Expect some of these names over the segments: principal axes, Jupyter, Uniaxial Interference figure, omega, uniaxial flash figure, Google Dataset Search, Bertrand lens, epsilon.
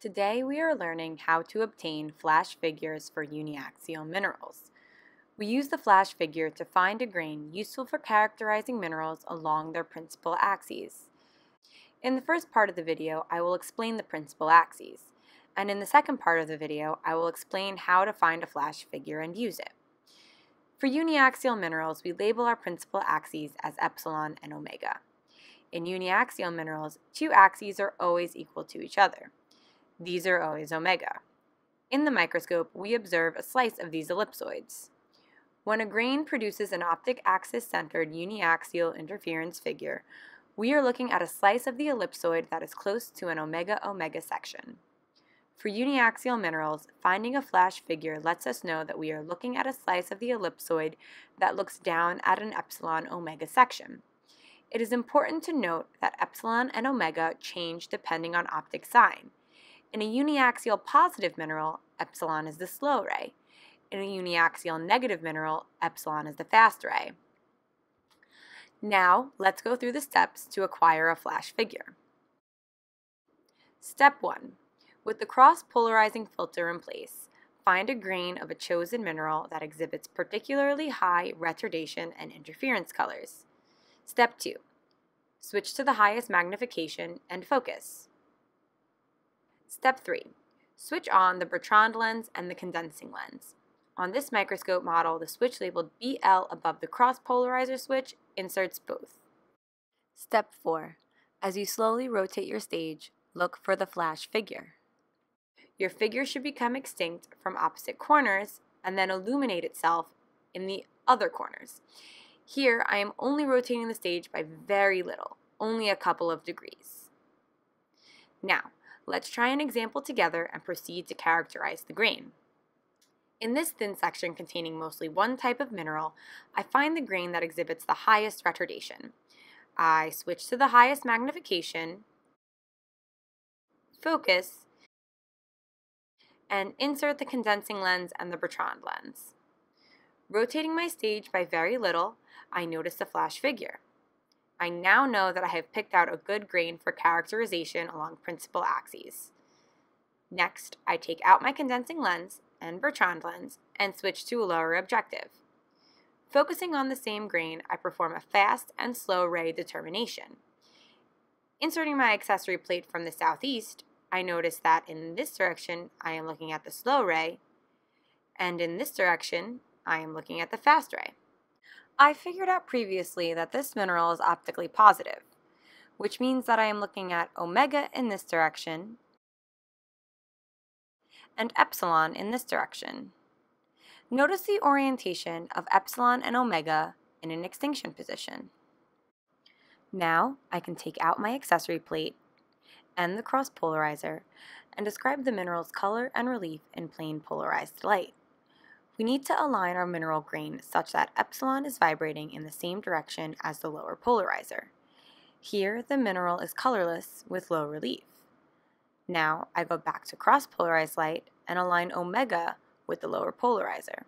Today we are learning how to obtain flash figures for uniaxial minerals. We use the flash figure to find a grain useful for characterizing minerals along their principal axes. In the first part of the video, I will explain the principal axes, and in the second part of the video, I will explain how to find a flash figure and use it. For uniaxial minerals, we label our principal axes as epsilon and omega. In uniaxial minerals, two axes are always equal to each other. These are always omega. In the microscope, we observe a slice of these ellipsoids. When a grain produces an optic axis-centered uniaxial interference figure, we are looking at a slice of the ellipsoid that is close to an omega-omega section. For uniaxial minerals, finding a flash figure lets us know that we are looking at a slice of the ellipsoid that looks down at an epsilon-omega section. It is important to note that epsilon and omega change depending on optic sign. In a uniaxial positive mineral, epsilon is the slow ray. In a uniaxial negative mineral, epsilon is the fast ray. Now, let's go through the steps to acquire a flash figure. Step 1. With the cross-polarizing filter in place, find a grain of a chosen mineral that exhibits particularly high retardation and interference colors. Step 2. Switch to the highest magnification and focus. Step 3. Switch on the Bertrand lens and the condensing lens. On this microscope model, the switch labeled BL above the cross-polarizer switch inserts both. Step 4. As you slowly rotate your stage, look for the flash figure. Your figure should become extinct from opposite corners and then illuminate itself in the other corners. Here, I am only rotating the stage by very little, only a couple of degrees. Now, let's try an example together and proceed to characterize the grain. In this thin section containing mostly one type of mineral, I find the grain that exhibits the highest retardation. I switch to the highest magnification, focus, and insert the condensing lens and the Bertrand lens. Rotating my stage by very little, I notice the flash figure. I now know that I have picked out a good grain for characterization along principal axes. Next, I take out my condensing lens and Bertrand lens and switch to a lower objective. Focusing on the same grain, I perform a fast and slow ray determination. Inserting my accessory plate from the southeast, I notice that in this direction I am looking at the slow ray, and in this direction I am looking at the fast ray. I figured out previously that this mineral is optically positive, which means that I am looking at omega in this direction and epsilon in this direction. Notice the orientation of epsilon and omega in an extinction position. Now I can take out my accessory plate and the cross polarizer and describe the mineral's color and relief in plain polarized light. We need to align our mineral grain such that epsilon is vibrating in the same direction as the lower polarizer. Here, the mineral is colorless with low relief. Now, I go back to cross-polarized light and align omega with the lower polarizer.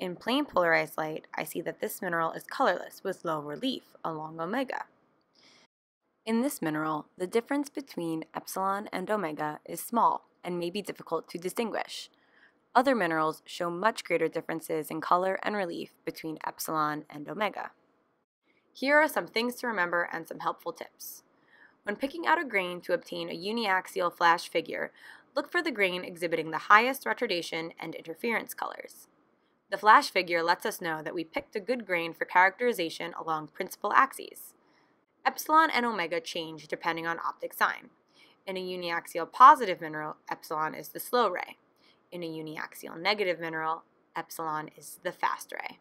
In plain polarized light, I see that this mineral is colorless with low relief along omega. In this mineral, the difference between epsilon and omega is small and may be difficult to distinguish. Other minerals show much greater differences in color and relief between epsilon and omega. Here are some things to remember and some helpful tips. When picking out a grain to obtain a uniaxial flash figure, look for the grain exhibiting the highest retardation and interference colors. The flash figure lets us know that we picked a good grain for characterization along principal axes. Epsilon and omega change depending on optic sign. In a uniaxial positive mineral, epsilon is the slow ray. In a uniaxial negative mineral, epsilon is the fast ray.